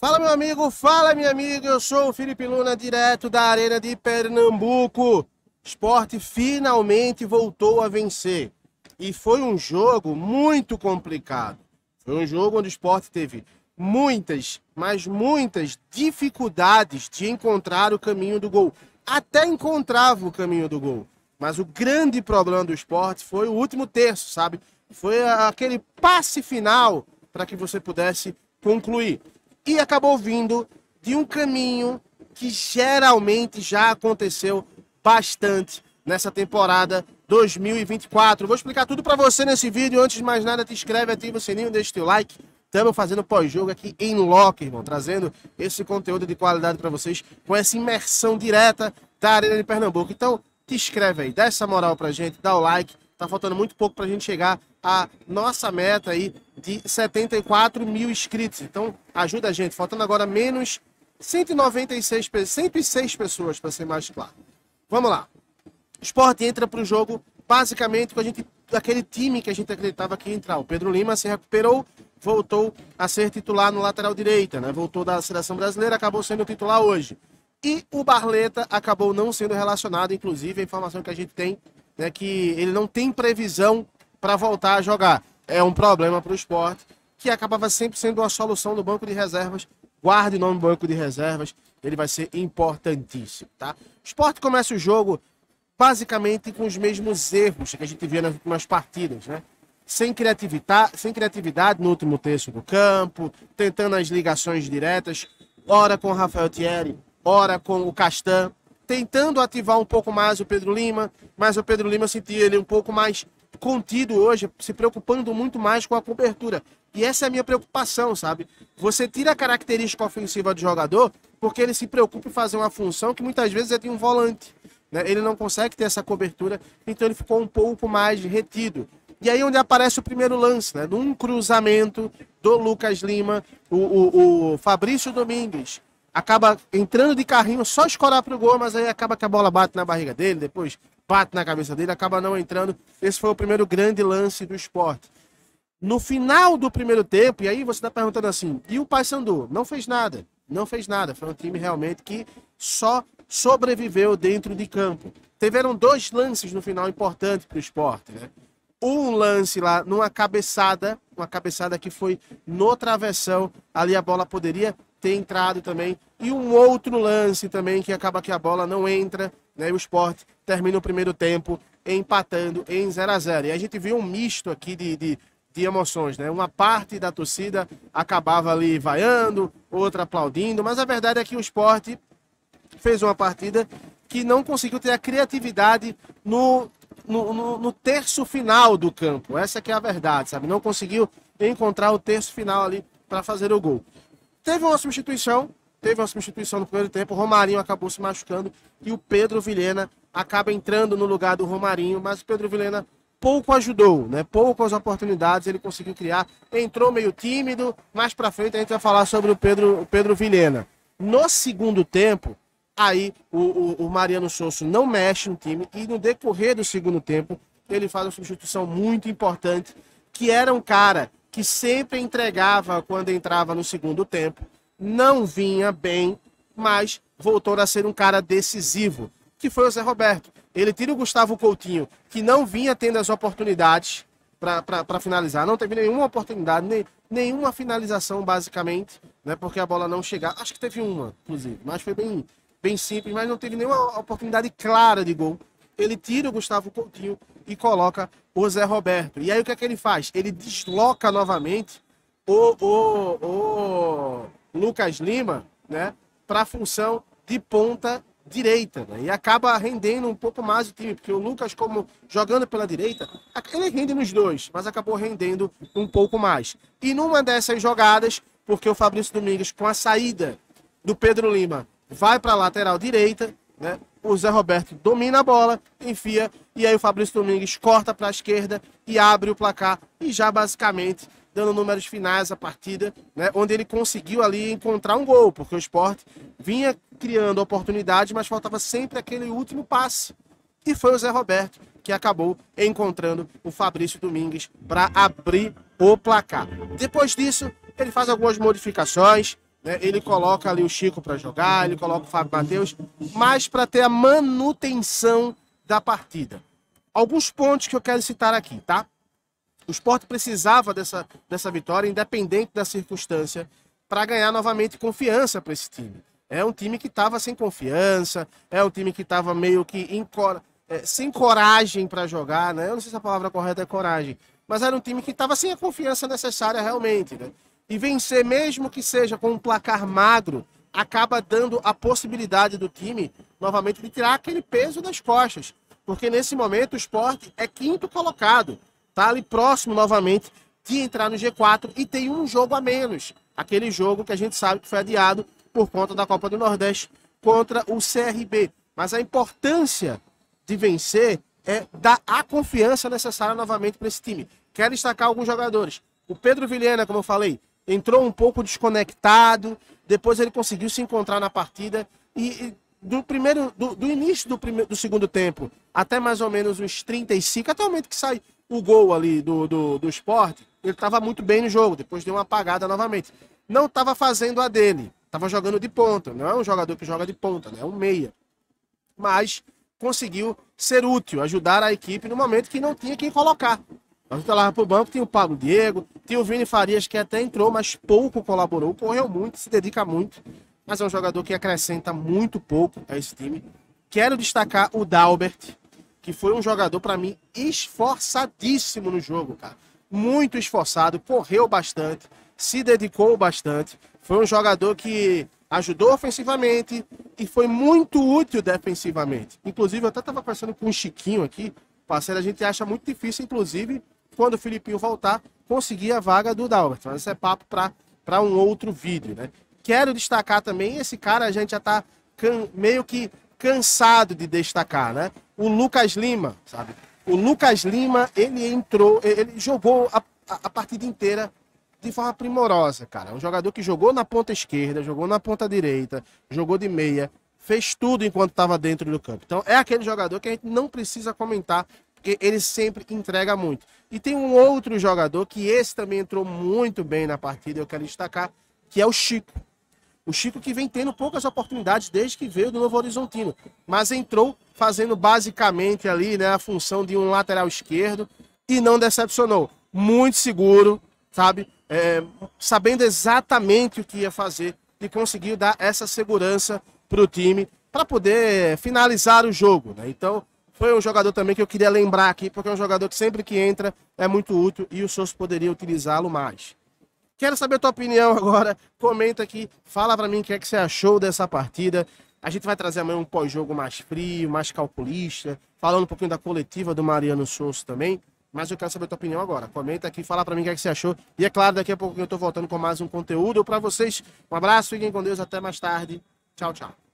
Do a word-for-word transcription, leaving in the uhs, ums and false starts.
Fala, meu amigo, fala, minha amiga, eu sou o Felipe Luna, direto da Arena de Pernambuco. Sport finalmente voltou a vencer. E foi um jogo muito complicado. Foi um jogo onde o Sport teve muitas, mas muitas dificuldades de encontrar o caminho do gol. Até encontrava o caminho do gol. Mas o grande problema do Sport foi o último terço, sabe? Foi aquele passe final para que você pudesse concluir. E acabou vindo de um caminho que geralmente já aconteceu bastante nessa temporada dois mil e vinte e quatro. Vou explicar tudo para você nesse vídeo. Antes de mais nada, te inscreve, ativa o sininho, deixa o teu like. Estamos fazendo pós-jogo aqui em loco, irmão, trazendo esse conteúdo de qualidade para vocês com essa imersão direta da Arena de Pernambuco. Então, te inscreve aí, dá essa moral pra gente, dá o like. Tá faltando muito pouco pra gente chegar à nossa meta aí de setenta e quatro mil inscritos. Então, ajuda a gente. Faltando agora menos cento e noventa e seis, cento e seis pessoas, para ser mais claro. Vamos lá. O Sport entra pro jogo basicamente com a gente, aquele time que a gente acreditava que ia entrar. O Pedro Lima se recuperou, voltou a ser titular no lateral direita, né? Voltou da seleção brasileira, acabou sendo titular hoje. E o Barleta acabou não sendo relacionado, inclusive a informação que a gente tem é que ele não tem previsão para voltar a jogar. É um problema para o Sport, que acabava sempre sendo uma solução do banco de reservas. Guarde o nome do banco de reservas, ele vai ser importantíssimo, tá? O Sport começa o jogo basicamente com os mesmos erros que a gente via nas últimas partidas, né? Sem criatividade, sem criatividade no último terço do campo, tentando as ligações diretas, ora com o Rafael Thierry, ora com o Castan, tentando ativar um pouco mais o Pedro Lima, mas o Pedro Lima sentia ele um pouco mais contido hoje, se preocupando muito mais com a cobertura. E essa é a minha preocupação, sabe? Você tira a característica ofensiva do jogador porque ele se preocupa em fazer uma função que muitas vezes é de um volante, né? Ele não consegue ter essa cobertura, então ele ficou um pouco mais retido. E aí onde aparece o primeiro lance, né? Num cruzamento do Lucas Lima, o, o, o Fabrício Domingues acaba entrando de carrinho, só escorar pro gol, mas aí acaba que a bola bate na barriga dele, depois bate na cabeça dele, acaba não entrando. Esse foi o primeiro grande lance do Sport. No final do primeiro tempo, e aí você tá perguntando assim, e o Paysandu? Não fez nada, não fez nada. Foi um time realmente que só sobreviveu dentro de campo. Tiveram dois lances no final importantes pro Sport, né? Um lance lá, numa cabeçada, uma cabeçada que foi no travessão, ali a bola poderia ter entrado também, e um outro lance também que acaba que a bola não entra, né? E o Sport termina o primeiro tempo empatando em zero a zero. E a gente viu um misto aqui de, de, de emoções, né? Uma parte da torcida acabava ali vaiando, outra aplaudindo, mas a verdade é que o Sport fez uma partida que não conseguiu ter a criatividade no, no, no, no terço final do campo. Essa que é a verdade, sabe? Não conseguiu encontrar o terço final ali para fazer o gol. Teve uma substituição, teve uma substituição no primeiro tempo, o Romarinho acabou se machucando e o Pedro Vilhena acaba entrando no lugar do Romarinho, mas o Pedro Vilhena pouco ajudou, né? Poucas oportunidades ele conseguiu criar, entrou meio tímido, mais pra frente a gente vai falar sobre o Pedro, o Pedro Vilhena. No segundo tempo, aí o, o, o Mariano Souza não mexe no time e no decorrer do segundo tempo ele faz uma substituição muito importante, que era um cara que sempre entregava quando entrava no segundo tempo, não vinha bem, mas voltou a ser um cara decisivo, que foi o Zé Roberto. Ele tira o Gustavo Coutinho, que não vinha tendo as oportunidades para finalizar, não teve nenhuma oportunidade, nem, nenhuma finalização basicamente, né, porque a bola não chegava, acho que teve uma, inclusive, mas foi bem, bem simples, mas não teve nenhuma oportunidade clara de gol. Ele tira o Gustavo Coutinho e coloca o Zé Roberto. E aí o que é que ele faz? Ele desloca novamente o, o, o Lucas Lima, né, para a função de ponta direita, né, e acaba rendendo um pouco mais o time, porque o Lucas, como jogando pela direita, ele rende nos dois, mas acabou rendendo um pouco mais. E numa dessas jogadas, porque o Fabrício Domingues, com a saída do Pedro Lima, vai para a lateral direita, né, o Zé Roberto domina a bola, enfia, e aí o Fabrício Domingues corta para a esquerda e abre o placar, e já basicamente dando números finais a partida, né, onde ele conseguiu ali encontrar um gol, porque o Sport vinha criando oportunidades, mas faltava sempre aquele último passe. E foi o Zé Roberto que acabou encontrando o Fabrício Domingues para abrir o placar. Depois disso, ele faz algumas modificações, né? Ele coloca ali o Chico para jogar, ele coloca o Fábio Matheus, mas para ter a manutenção da partida. Alguns pontos que eu quero citar aqui, tá? O Sport precisava dessa, dessa vitória, independente da circunstância, para ganhar novamente confiança para esse time. É um time que estava sem confiança, é um time que estava meio que em cor... é, sem coragem para jogar, né? Eu não sei se a palavra correta é coragem, mas era um time que estava sem a confiança necessária realmente, né? E vencer, mesmo que seja com um placar magro, acaba dando a possibilidade do time, novamente, de tirar aquele peso das costas. Porque nesse momento o Sport é quinto colocado, tá ali próximo novamente de entrar no G quatro e tem um jogo a menos. Aquele jogo que a gente sabe que foi adiado por conta da Copa do Nordeste contra o C R B. Mas a importância de vencer é dar a confiança necessária novamente para esse time. Quero destacar alguns jogadores. O Pedro Vilhena, como eu falei, entrou um pouco desconectado, depois ele conseguiu se encontrar na partida e, e do, primeiro, do, do início do, primeiro, do segundo tempo até mais ou menos uns trinta e cinco, até o momento que sai o gol ali do, do, do Sport, ele estava muito bem no jogo, depois deu uma apagada novamente. Não estava fazendo a dele, estava jogando de ponta, não é um jogador que joga de ponta, né? É um meia, mas conseguiu ser útil, ajudar a equipe no momento que não tinha quem colocar. A gente lá para o banco, tem o Pablo Diego, tem o Vini Farias, que até entrou, mas pouco colaborou, correu muito, se dedica muito, mas é um jogador que acrescenta muito pouco a esse time. Quero destacar o Dalbert, que foi um jogador, para mim, esforçadíssimo no jogo, cara. Muito esforçado, correu bastante, se dedicou bastante, foi um jogador que ajudou ofensivamente e foi muito útil defensivamente. Inclusive, eu até estava conversando com o Chiquinho aqui, parceiro, a gente acha muito difícil, inclusive, quando o Filipinho voltar, conseguir a vaga do Dalbert. Mas isso é papo para um outro vídeo, né? Quero destacar também, esse cara a gente já tá can, meio que cansado de destacar, né? O Lucas Lima, sabe? O Lucas Lima, ele entrou, ele jogou a, a, a partida inteira de forma primorosa, cara. É um jogador que jogou na ponta esquerda, jogou na ponta direita, jogou de meia, fez tudo enquanto estava dentro do campo. Então é aquele jogador que a gente não precisa comentar, porque ele sempre entrega muito. E tem um outro jogador que esse também entrou muito bem na partida, eu quero destacar, que é o Chico. O Chico que vem tendo poucas oportunidades desde que veio do Novo Horizontino, mas entrou fazendo basicamente ali, né, a função de um lateral esquerdo e não decepcionou. Muito seguro, sabe? É, sabendo exatamente o que ia fazer e conseguiu dar essa segurança para o time para poder finalizar o jogo, né? Então, foi um jogador também que eu queria lembrar aqui, porque é um jogador que sempre que entra é muito útil e o Souza poderia utilizá-lo mais. Quero saber a tua opinião agora, comenta aqui, fala pra mim o que é que você achou dessa partida. A gente vai trazer amanhã um pós-jogo mais frio, mais calculista, falando um pouquinho da coletiva do Mariano Souza também, mas eu quero saber a tua opinião agora. Comenta aqui, fala pra mim o que é que você achou. E é claro, daqui a pouco eu tô voltando com mais um conteúdo pra vocês. Um abraço, fiquem com Deus, até mais tarde. Tchau, tchau.